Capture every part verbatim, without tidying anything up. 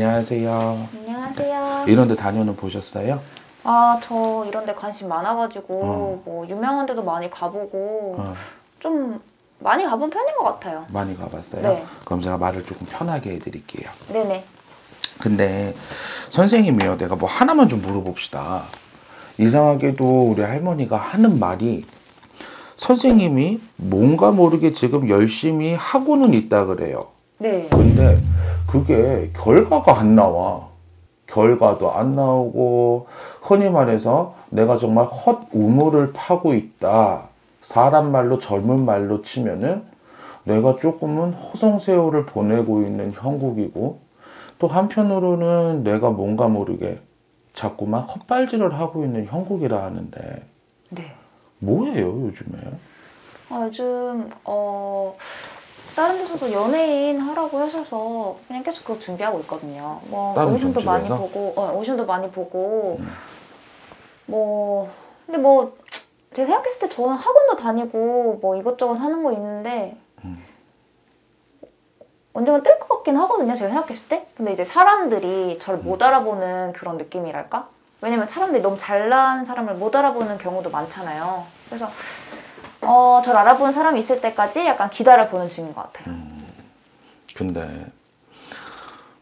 안녕하세요. 안녕하세요. 이런 데 다녀는 보셨어요? 아, 저 이런 데 관심 많아가지고 어. 뭐 유명한 데도 많이 가보고 어. 좀 많이 가본 편인 것 같아요. 많이 가봤어요? 네. 그럼 제가 말을 조금 편하게 해드릴게요. 네네. 근데 선생님이요, 내가 뭐 하나만 좀 물어봅시다. 이상하게도 우리 할머니가 하는 말이 선생님이 뭔가 모르게 지금 열심히 하고는 있다 그래요. 네. 근데 그게 결과가 안 나와. 결과도 안 나오고 흔히 말해서 내가 정말 헛우물을 파고 있다. 사람 말로 젊은 말로 치면은 내가 조금은 허송세월을 보내고 있는 형국이고 또 한편으로는 내가 뭔가 모르게 자꾸만 헛발질을 하고 있는 형국이라 하는데 네. 뭐예요 요즘에? 아, 요즘 어... 다른 데서도 연예인 하라고 하셔서 그냥 계속 그거 준비하고 있거든요. 뭐 오디션도 많이 보고, 어, 오디션도 많이 보고, 음. 뭐 근데 뭐 제가 생각했을 때 저는 학원도 다니고 뭐 이것저것 하는 거 있는데 음. 언젠가 뜰 것 같긴 하거든요. 제가 생각했을 때. 근데 이제 사람들이 저를 음. 못 알아보는 그런 느낌이랄까? 왜냐면 사람들이 너무 잘난 사람을 못 알아보는 경우도 많잖아요. 그래서 어, 저를 알아보는 사람이 있을 때까지 약간 기다려보는 중인 것 같아요. 음, 근데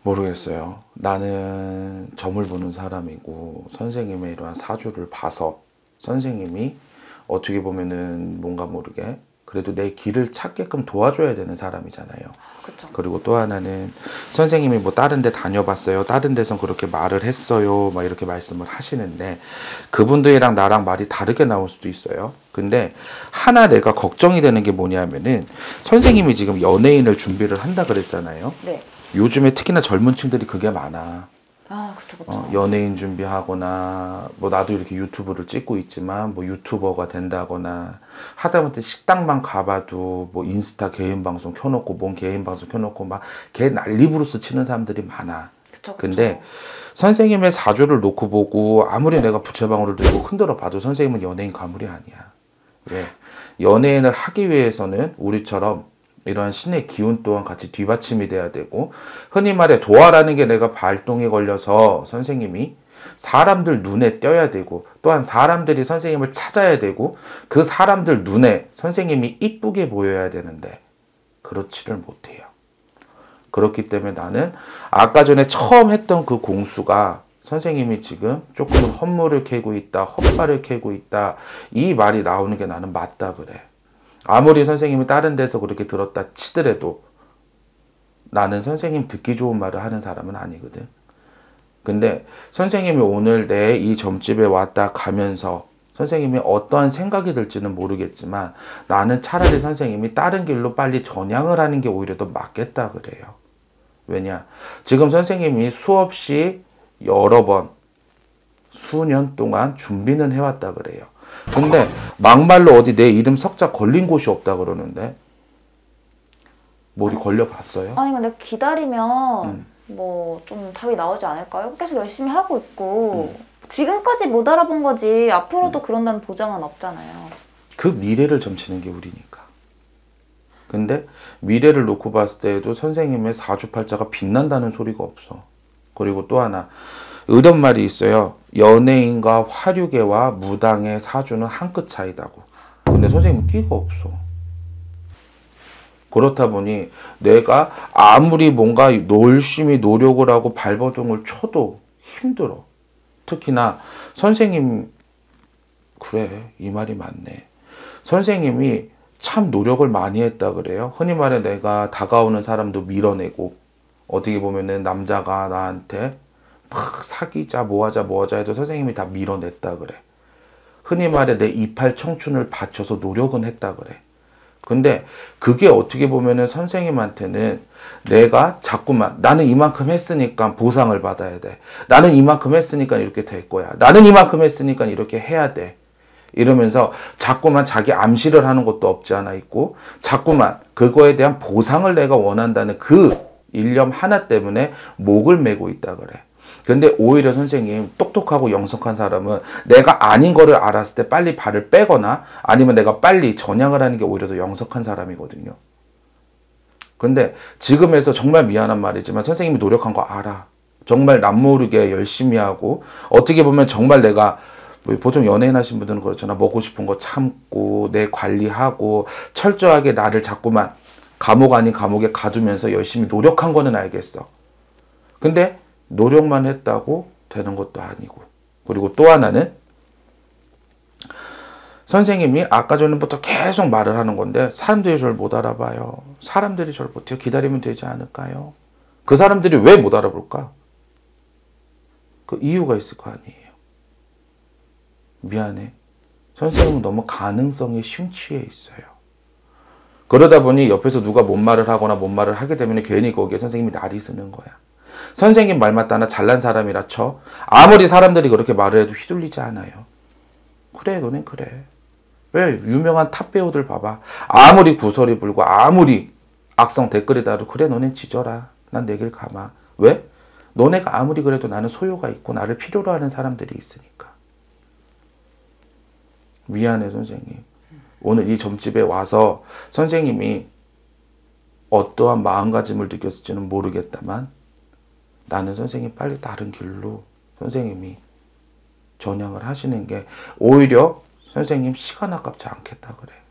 모르겠어요. 나는 점을 보는 사람이고 선생님의 이러한 사주를 봐서 선생님이 어떻게 보면은 뭔가 모르게 그래도 내 길을 찾게끔 도와줘야 되는 사람이잖아요. 그쵸. 그리고 또 하나는 선생님이 뭐 다른 데 다녀봤어요. 다른 데선 그렇게 말을 했어요. 막 이렇게 말씀을 하시는데 그분들이랑 나랑 말이 다르게 나올 수도 있어요. 근데 하나 내가 걱정이 되는 게 뭐냐면은 선생님이 지금 연예인을 준비를 한다 그랬잖아요. 네. 요즘에 특히나 젊은 층들이 그게 많아. 아, 그쵸, 그쵸. 어, 연예인 준비하거나 뭐 나도 이렇게 유튜브를 찍고 있지만 뭐 유튜버가 된다거나 하다못해 식당만 가봐도 뭐 인스타 개인 방송 켜놓고 뭔 개인 방송 켜놓고 막 개 난리 부르스 치는 사람들이 많아. 그쵸, 그쵸. 근데 선생님의 사주를 놓고 보고 아무리 내가 부채방울을 들고 흔들어 봐도 선생님은 연예인 가물이 아니야. 왜? 연예인을 하기 위해서는 우리처럼 이러한 신의 기운 또한 같이 뒷받침이 돼야 되고 흔히 말해 도화라는 게 내가 발동에 걸려서 선생님이 사람들 눈에 띄어야 되고 또한 사람들이 선생님을 찾아야 되고 그 사람들 눈에 선생님이 이쁘게 보여야 되는데 그렇지를 못해요. 그렇기 때문에 나는 아까 전에 처음 했던 그 공수가 선생님이 지금 조금은 헛물을 캐고 있다, 헛발을 캐고 있다 이 말이 나오는 게 나는 맞다 그래. 아무리 선생님이 다른 데서 그렇게 들었다 치더라도 나는 선생님 듣기 좋은 말을 하는 사람은 아니거든. 근데 선생님이 오늘 내 이 점집에 왔다 가면서 선생님이 어떠한 생각이 들지는 모르겠지만 나는 차라리 선생님이 다른 길로 빨리 전향을 하는 게 오히려 더 맞겠다 그래요. 왜냐? 지금 선생님이 수없이 여러 번, 수년 동안 준비는 해왔다 그래요. 근데 막말로 어디 내 이름 석자 걸린 곳이 없다 그러는데 머리 걸려봤어요? 아니 근데 기다리면 음. 뭐 좀 답이 나오지 않을까요? 계속 열심히 하고 있고 음. 지금까지 못 알아본 거지 앞으로도 음. 그런다는 보장은 없잖아요. 그 미래를 점치는 게 우리니까. 근데 미래를 놓고 봤을 때에도 선생님의 사주팔자가 빛난다는 소리가 없어. 그리고 또 하나 이런 말이 있어요. 연예인과 화류계와 무당의 사주는 한 끗 차이다고. 근데 선생님은 끼가 없어. 그렇다 보니 내가 아무리 뭔가 열심히 노력을 하고 발버둥을 쳐도 힘들어. 특히나 선생님, 그래, 이 말이 맞네. 선생님이 참 노력을 많이 했다 그래요. 흔히 말해 내가 다가오는 사람도 밀어내고 어떻게 보면은 남자가 나한테 막 사귀자 뭐하자 뭐하자 해도 선생님이 다 밀어냈다 그래. 흔히 말해 내 이팔 청춘을 바쳐서 노력은 했다 그래. 근데 그게 어떻게 보면은 선생님한테는 내가 자꾸만 나는 이만큼 했으니까 보상을 받아야 돼. 나는 이만큼 했으니까 이렇게 될 거야. 나는 이만큼 했으니까 이렇게 해야 돼. 이러면서 자꾸만 자기 암시를 하는 것도 없지 않아 있고 자꾸만 그거에 대한 보상을 내가 원한다는 그 일념 하나 때문에 목을 메고 있다 그래. 근데 오히려 선생님 똑똑하고 영석한 사람은 내가 아닌 거를 알았을 때 빨리 발을 빼거나 아니면 내가 빨리 전향을 하는 게 오히려 더 영석한 사람이거든요. 근데 지금에서 정말 미안한 말이지만 선생님이 노력한 거 알아. 정말 남모르게 열심히 하고, 어떻게 보면 정말 내가 뭐 보통 연예인 하신 분들은 그렇잖아. 먹고 싶은 거 참고 내 관리하고 철저하게 나를 자꾸만 감옥 아닌 감옥에 가두면서 열심히 노력한 거는 알겠어. 근데 노력만 했다고 되는 것도 아니고. 그리고 또 하나는 선생님이 아까 전부터 계속 말을 하는 건데 사람들이 저를 못 알아봐요. 사람들이 저를 못해요. 기다리면 되지 않을까요? 그 사람들이 왜 못 알아볼까? 그 이유가 있을 거 아니에요. 미안해. 선생님은 너무 가능성에 심취해 있어요. 그러다 보니 옆에서 누가 뭔 말을 하거나 뭔 말을 하게 되면 괜히 거기에 선생님이 날이 쓰는 거야. 선생님 말 맞다나 잘난 사람이라 쳐. 아무리 사람들이 그렇게 말을 해도 휘둘리지 않아요. 그래, 너는 그래. 왜? 유명한 탑 배우들 봐봐. 아무리 구설이 불고 아무리 악성 댓글이 달아도 그래, 너는 지져라. 난 내 길 가마. 왜? 너네가 아무리 그래도 나는 소요가 있고 나를 필요로 하는 사람들이 있으니까. 미안해, 선생님. 오늘 이 점집에 와서 선생님이 어떠한 마음가짐을 느꼈을지는 모르겠다만 나는 선생님 빨리 다른 길로 선생님이 전향을 하시는 게 오히려 선생님 시간 아깝지 않겠다 그래.